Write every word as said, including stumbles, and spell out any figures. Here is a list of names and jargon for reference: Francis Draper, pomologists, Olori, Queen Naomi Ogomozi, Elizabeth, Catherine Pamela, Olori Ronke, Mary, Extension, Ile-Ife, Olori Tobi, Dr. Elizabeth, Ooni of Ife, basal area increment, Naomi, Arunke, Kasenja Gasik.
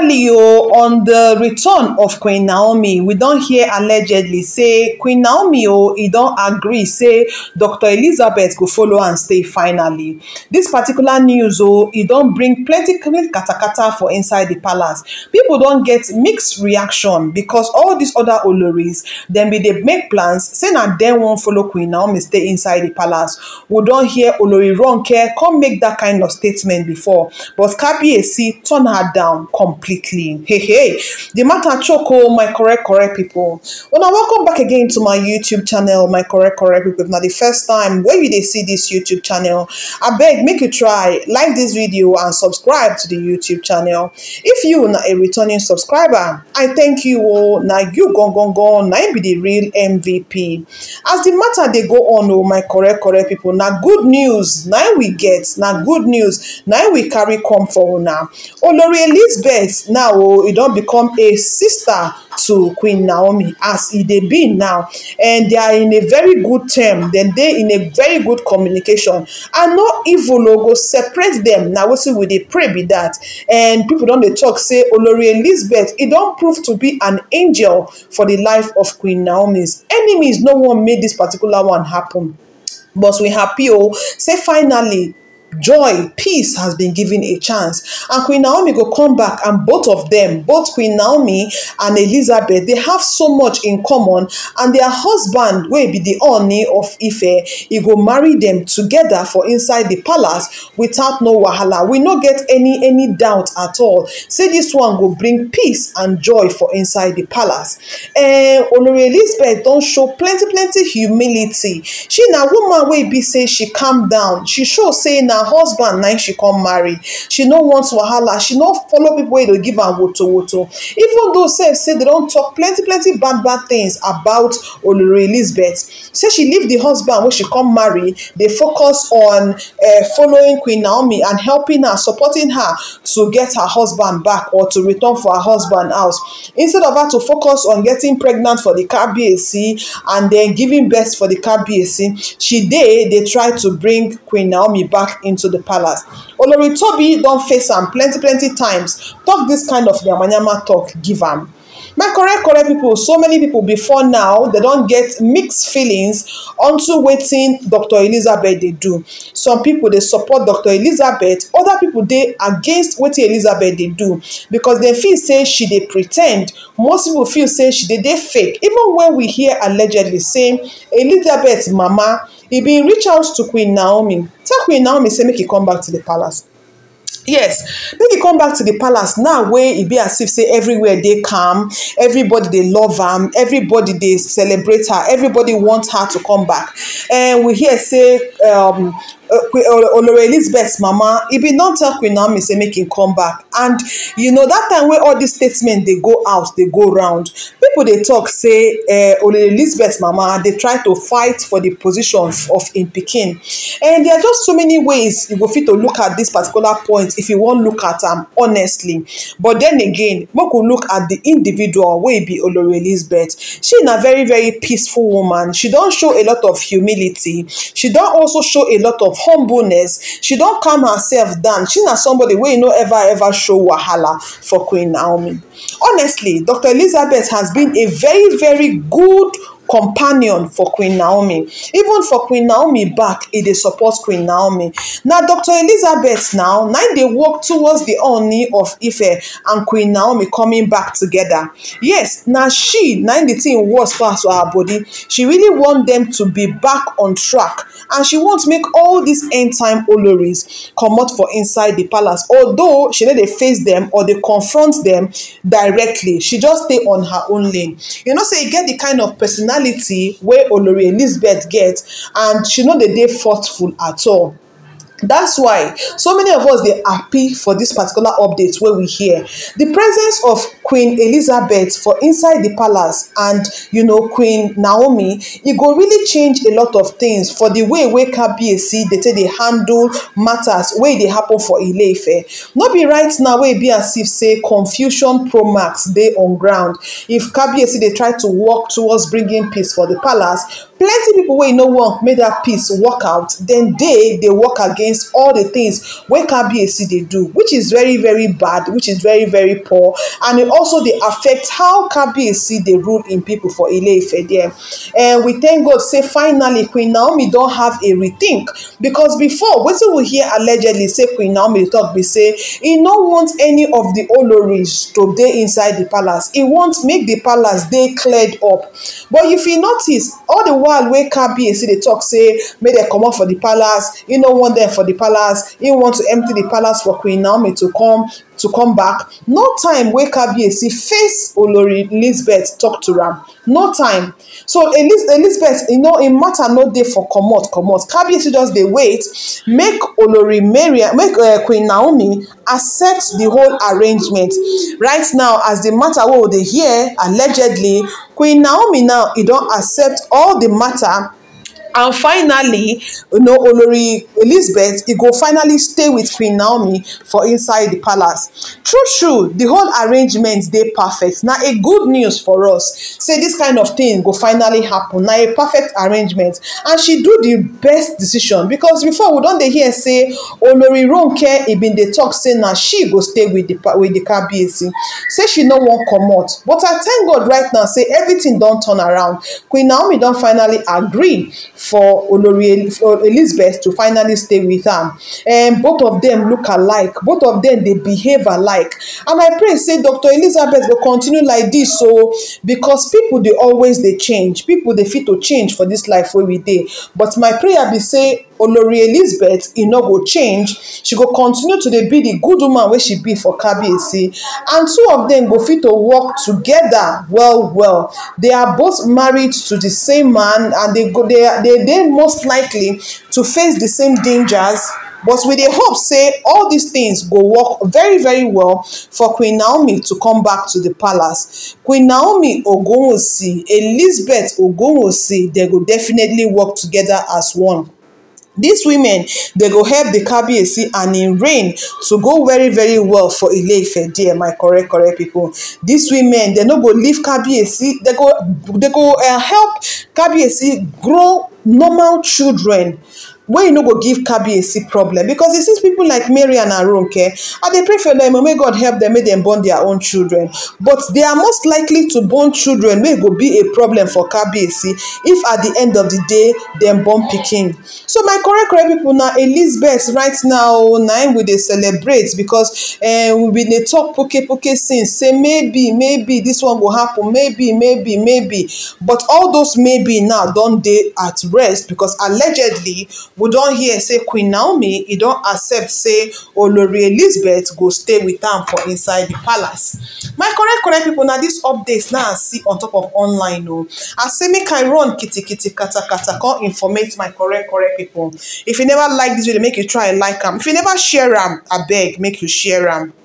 Finally, oh, on the return of Queen Naomi, we don hear allegedly say Queen Naomi, oh, he don agree say Doctor Elizabeth go follow and stay finally. This particular news, oh, he don bring plenty katakata for inside the palace. People don get mixed reaction because all these other Oloris, then be they make plans, say na dem wan follow Queen Naomi stay inside the palace. We don hear Olori Ronke come make that kind of statement before, but K B A C turn her down completely. Hey, hey, the matter choco, my correct, correct people. Well, now welcome back again to my YouTube channel, my correct, correct people. Now, the first time where you they see this YouTube channel, I beg, make you try, like this video and subscribe to the YouTube channel. If you are a returning subscriber, I thank you all. Now, you gone, gone, gone, now be the real M V P. As the matter they go on, oh, my correct, correct people. Now, good news, now we get, now good news, now we carry come for now. Olori Elizabeth Elizabeth now, oh, it don't become a sister to Queen Naomi as it they be now, and they are in a very good term. Then they in a very good communication, and no evil logo separate them. Now we see with they pray be that, and people don't they talk say Olori Elizabeth. It don't prove to be an angel for the life of Queen Naomi's enemies. No one made this particular one happen, but we happy oh say finally. Joy, peace has been given a chance, and Queen Naomi go come back, and both of them, both Queen Naomi and Elizabeth, they have so much in common, and their husband will be the Ooni of Ife. He go marry them together for inside the palace without no wahala. We no get any any doubt at all. Say this one go bring peace and joy for inside the palace. And Olori Elizabeth don show plenty plenty humility. She na woman wey be say she calm down. She show say now. Her husband now she come marry. She no wants wahala. She no follow people wey dey give am woto woto. Even though sef say they don talk plenty plenty bad bad things about Olori Elizabeth. Say she leave the husband when she come marry. They focus on uh, following Queen Naomi and helping her, supporting her to get her husband back or to return for her husband house. Instead of her to focus on getting pregnant for the K B A C and then giving birth for the K B A C, she they they try to bring Queen Naomi back in into the palace. Olori Tobi don face am plenty plenty times. Talk this kind of yamayama talk, give am. My correct correct people, so many people before now, they don't get mixed feelings onto waiting Doctor Elizabeth they do. Some people, they support Doctor Elizabeth. Other people, they against what Elizabeth they do because they feel say she they pretend. Most people feel say she they, they fake. Even when we hear allegedly saying Elizabeth's mama, he been reach out to Queen Naomi. Tell Queen Naomi say make he come back to the palace. Yes, make he come back to the palace now where it be as if say everywhere they come, everybody they love her, everybody they celebrate her, everybody wants her to come back. And we hear say um Olori Elizabeth's mama, he be not tell Queen Naomi say make him come back. And you know that time where all these statements they go out, they go round. People they talk say uh, Olori Elizabeth's mama, they try to fight for the position of in Pekin. And there are just so many ways you go fit to look at this particular point if you won't look at them um, honestly. But then again, make we look at the individual way be Olori Elizabeth. She's a very very peaceful woman. She don't show a lot of humility. She don't also show a lot of humbleness. She don't calm herself down. She's not somebody where you know ever ever show wahala for Queen Naomi. Honestly, Doctor Elizabeth has been a very very good companion for Queen Naomi. Even for Queen Naomi back, it they support Queen Naomi. Now, Doctor Elizabeth now, now they walk towards the Ooni of Ife and Queen Naomi coming back together. Yes, now she, now the thing was fast for her body. She really want them to be back on track. And she wants to make all these end time Oloris come out for inside the palace. Although she let they face them or they confront them directly. She just stay on her own lane. You know, say so you get the kind of personality where Olori Elizabeth gets, and she know that they thoughtful at all. That's why so many of us they happy for this particular update where we hear the presence of Queen Elizabeth for inside the palace and you know Queen Naomi. It go really change a lot of things for the way where K B A C they say they handle matters where they happen for Ile-Ife. Not be right now where it be as if say confusion pro max they on ground. If K B A C they try to walk towards bringing peace for the palace, Plenty people wey no want make that peace work out, then they they work against all the things wey K B A C they do, which is very very bad, which is very very poor, and it also they affect how K B A C they rule in people for Ile-Ife there. And we thank God say finally Queen Naomi don't have a rethink, because before what we hear allegedly say Queen Naomi talk be say he no want any of the Oloris to dey inside the palace. He won't make the palace they cleared up. But if you notice all the while wey K B A C they talk say may they come up for the palace, you know want them for the palace, you want to empty the palace for Queen Naomi to come to come back. No time wey K B A C face Olori Elizabeth talk to Ram. No time. So Elizabeth, you know, in matter no day for comot, comot. K B A C just they wait, make Olori Mary, make uh, Queen Naomi accept the whole arrangement. Right now, as the matter what they hear, allegedly, Queen Naomi now, you don't accept all the matter. And finally, you know, Olori Elizabeth, he go finally stay with Queen Naomi for inside the palace. True, true, the whole arrangements they perfect. Now, a good news for us. Say this kind of thing go finally happen. Now, a perfect arrangement. And she do the best decision, because before we don't they hear say Olori Ronke, he been the talk say now she go stay with the with the K B A C. Say she no one come out. But I thank God right now, say everything don't turn around. Queen Naomi don't finally agree for Olori for Elizabeth to finally stay with her, and both of them look alike, both of them they behave alike, and I pray say Doctor Elizabeth will continue like this, so because people they always they change, people they fit to change for this life where we dey. But my prayer be say Olori Elizabeth, you know, go change. She go continue to be the good woman where she be for K B A C. And two of them go fit to work together well, well. They are both married to the same man, and they go they are they, they most likely to face the same dangers. But with the hope, say, all these things go work very, very well for Queen Naomi to come back to the palace. Queen Naomi Ogomozi, Elizabeth Ogomozi, they will definitely work together as one. These women, they go help the K B A C and in reign to go very, very well for Ile-Ife, dear my correct, correct people. These women, they no go leave K B A C, they go, they go uh, help K B A C grow normal children. Where you no go give K B A C problem, because it seems people like Mary and Arunke, and they pray for them, and may God help them, may them born their own children. But they are most likely to born children may go be a problem for K B A C if at the end of the day them born picking. So my correct correct people, now Elizabeth right now nine we they celebrate, because uh, we been they talk poke poke since say maybe maybe this one will happen, maybe maybe maybe, but all those maybe now don't they at rest, because allegedly we don't hear say Queen Naomi, he don't accept say Olori Elizabeth go stay with them for inside the palace. My correct correct people, now these updates now I see on top of online. Oh, I say make I run kitty kitty kata kata can't informate my correct correct people. If you never like this video, make you try like them. If you never share them, I beg, make you share them.